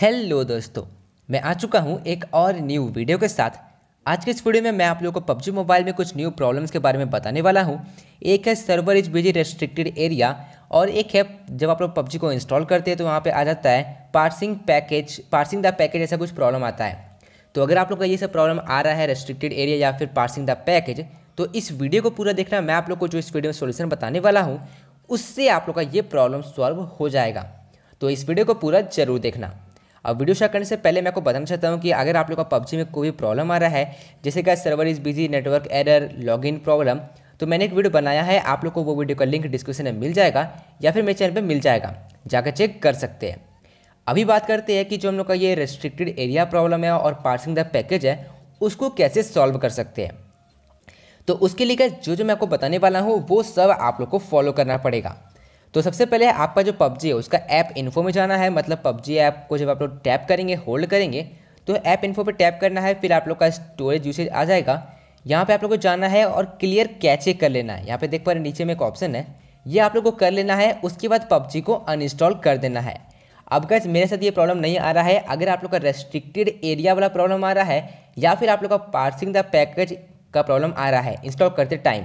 Hello दोस्तों, मैं आ चुका हूं एक और न्यू वीडियो के साथ। आज के इस वीडियो में मैं आप लोगों को PUBG मोबाइल में कुछ न्यू प्रॉब्लम्स के बारे में बताने वाला हूं। एक है server is busy restricted area और एक है जब आप लोग PUBG को इंस्टॉल करते हैं तो वहां पे आ जाता है पार्सिंग द पैकेज ऐसा कुछ प्रॉब्लम आता है। तो अगर आप लोग का ये सब प्रॉब्लम आ रहा है रेस्ट्रिक्टेड एरिया या फिर पार्सिंग द पैकेज, तो इस वीडियो को पूरा देखना। मैं आप लोग को जो इस वीडियो में सोल्यूशन बताने वाला हूँ उससे आप लोग का ये प्रॉब्लम सॉल्व हो जाएगा। तो इस वीडियो को पूरा जरूर देखना। अब वीडियो शेयर करने से पहले मैं आपको बताना चाहता हूं कि अगर आप लोग का PUBG में कोई प्रॉब्लम आ रहा है, जैसे कि server is busy, network error, login problem, तो मैंने एक वीडियो बनाया है। आप लोग को वो वीडियो का लिंक डिस्क्रिप्शन में मिल जाएगा या फिर मेरे चैनल पे मिल जाएगा, जाकर चेक कर सकते हैं। अभी बात करते हैं कि जो हम लोग का ये रेस्ट्रिक्टेड एरिया प्रॉब्लम है और पार्सिंग द पैकेज है, उसको कैसे सॉल्व कर सकते हैं। तो उसके लिए जो मैं आपको बताने वाला हूँ वो सब आप लोग को फॉलो करना पड़ेगा। तो सबसे पहले आपका जो PUBG है उसका ऐप इन्फो में जाना है। मतलब PUBG ऐप को जब आप लोग टैप करेंगे, होल्ड करेंगे, तो ऐप इन्फो पे टैप करना है। फिर आप लोग का स्टोरेज यूसेज आ जाएगा। यहाँ पे आप लोग को जाना है और क्लियर कैचे कर लेना है। यहाँ पे देख पा रहे नीचे में एक ऑप्शन है, ये आप लोग को कर लेना है। उसके बाद PUBG को अनइंस्टॉल कर देना है। अब गाइस मेरे साथ ये प्रॉब्लम नहीं आ रहा है। अगर आप लोग का रेस्ट्रिक्टेड एरिया वाला प्रॉब्लम आ रहा है या फिर आप लोग का पार्सिंग द पैकेज का प्रॉब्लम आ रहा है इंस्टॉल करते टाइम,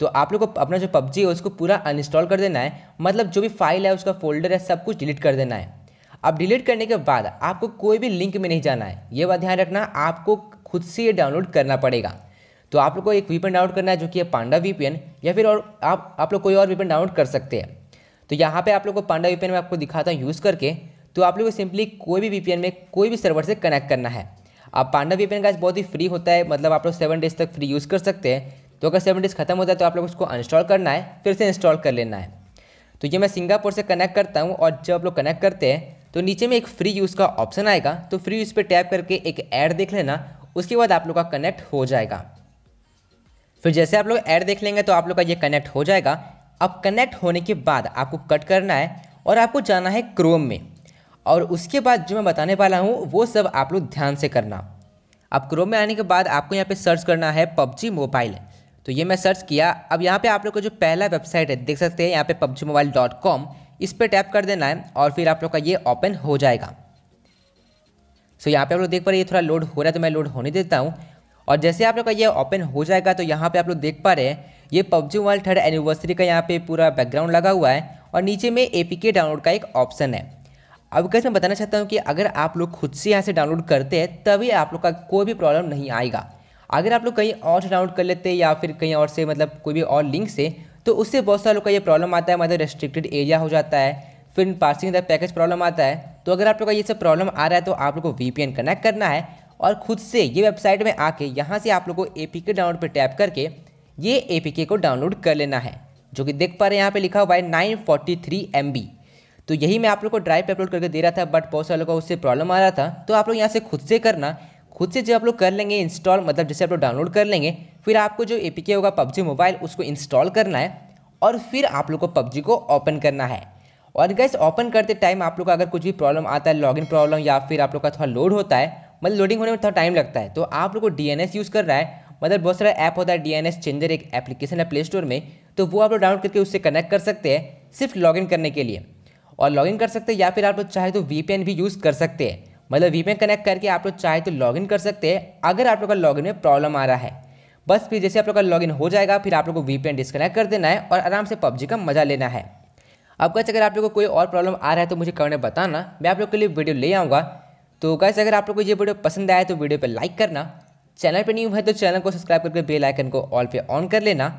तो आप लोग को अपना जो PUBG है उसको पूरा अनइंस्टॉल कर देना है। मतलब जो भी फाइल है, उसका फोल्डर है, सब कुछ डिलीट कर देना है। अब डिलीट करने के बाद आपको कोई भी लिंक में नहीं जाना है, ये बात ध्यान रखना। आपको खुद से ये डाउनलोड करना पड़ेगा। तो आप लोग को एक VPN डाउनलोड करना है जो कि है पांडा VPN, या फिर और आप लोग कोई और VPN डाउनलोड कर सकते हैं। तो यहाँ पर आप लोग को पांडा VPN में आपको दिखाता हूँ यूज़ करके। तो आप लोग को सिंपली कोई भी VPN में कोई भी सर्वर से कनेक्ट करना है। अब पांडा VPN का बहुत ही फ्री होता है, मतलब आप लोग 7 डेज तक फ्री यूज़ कर सकते हैं। तो अगर 7 डेज खत्म होता है तो आप लोग उसको अनइंस्टॉल करना है, फिर से इंस्टॉल कर लेना है। तो ये मैं सिंगापुर से कनेक्ट करता हूँ और जब आप लोग कनेक्ट करते हैं तो नीचे में एक फ्री यूज़ का ऑप्शन आएगा। तो फ्री यूज़ पे टैप करके एक ऐड देख लेना, उसके बाद आप लोग का कनेक्ट हो जाएगा। फिर जैसे आप लोग ऐड देख लेंगे तो आप लोग का ये कनेक्ट हो जाएगा। अब कनेक्ट होने के बाद आपको कट करना है और आपको जाना है क्रोम में, और उसके बाद जो मैं बताने वाला हूँ वो सब आप लोग ध्यान से करना। अब क्रोम में आने के बाद आपको यहाँ पर सर्च करना है PUBG मोबाइल। तो ये मैं सर्च किया। अब यहाँ पे आप लोग का जो पहला वेबसाइट है देख सकते हैं, यहाँ पे PUBGmobile.com, इस पे टैप कर देना है और फिर आप लोग का ये ओपन हो जाएगा। सो यहाँ पे आप लोग देख पा रहे हैं ये थोड़ा लोड हो रहा है, तो मैं लोड होने देता हूँ। और जैसे आप लोग का ये ओपन हो जाएगा तो यहाँ पे आप लोग देख पा रहे हैं ये PUBG मोबाइल 3rd एनिवर्सरी का यहाँ पे पूरा बैकग्राउंड लगा हुआ है और नीचे में APK डाउनलोड का एक ऑप्शन है। अब गाइस मैं बताना चाहता हूँ कि अगर आप लोग खुद से यहाँ से डाउनलोड करते हैं तभी आप लोग का कोई भी प्रॉब्लम नहीं आएगा। अगर आप लोग कहीं और से डाउनलोड कर लेते हैं या फिर कहीं और से, मतलब कोई भी और लिंक से, तो उससे बहुत सारे लोग का ये प्रॉब्लम आता है। मतलब रेस्ट्रिक्टेड एरिया हो जाता है, फिर पार्सिंग द पैकेज प्रॉब्लम आता है। तो अगर आप लोग का ये सब प्रॉब्लम आ रहा है तो आप लोग को VPN कनेक्ट करना है और खुद से ये वेबसाइट में आके यहाँ से आप लोग को APK डाउनलोड पर टैप करके ये APK को डाउनलोड कर लेना है, जो कि देख पा रहे हैं यहाँ पर लिखा हुआ है 943 MB। तो यही मैं आप लोग को ड्राइव पर अपलोड करके दे रहा था, बट बहुत सारे लोग का उससे प्रॉब्लम आ रहा था। तो आप लोग यहाँ से खुद से करना। खुद से जब आप लोग कर लेंगे इंस्टॉल, मतलब जैसे आप लोग डाउनलोड कर लेंगे, फिर आपको जो APK होगा PUBG मोबाइल उसको इंस्टॉल करना है और फिर आप लोग को PUBG को ओपन करना है। और गाइस ओपन करते टाइम आप लोग का अगर कुछ भी प्रॉब्लम आता है, लॉगिन प्रॉब्लम या फिर आप लोग का थोड़ा लोड होता है, मतलब लोडिंग होने में थोड़ा टाइम लगता है, तो आप लोग को DNS यूज़ करना है। मतलब बहुत सारा ऐप होता है, DNS चेंजर एक एप्लीकेशन है प्ले स्टोर में, तो वो आप लोग डाउनलोड करके उससे कनेक्ट कर सकते हैं सिर्फ लॉगिन करने के लिए। और लॉगिन कर सकते हैं या फिर आप लोग चाहे तो VPN भी यूज़ कर सकते हैं। मतलब VPN कनेक्ट करके आप लोग चाहे तो लॉगिन कर सकते हैं अगर आप लोग का लॉगिन में प्रॉब्लम आ रहा है। बस फिर जैसे आप लोग का लॉगिन हो जाएगा फिर आप लोग को VPN डिस्कनेक्ट कर देना है और आराम से PUBG का मज़ा लेना है। अब गाइस अगर आप लोग को कोई और प्रॉब्लम आ रहा है तो मुझे कमेंट में बताना, मैं आप लोग के लिए वीडियो ले आऊँगा। तो गाइस अगर आप लोग को ये वीडियो पसंद आया तो वीडियो पर लाइक करना, चैनल पर न्यू है तो चैनल को सब्सक्राइब करके बेल आइकन को ऑल पे ऑन कर लेना।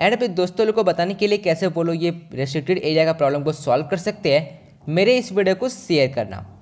एंड फिर दोस्तों लोग को बताने के लिए कैसे बोलो ये रेस्ट्रिक्टेड एरिया का प्रॉब्लम को सॉल्व कर सकते हैं, मेरे इस वीडियो को शेयर करना।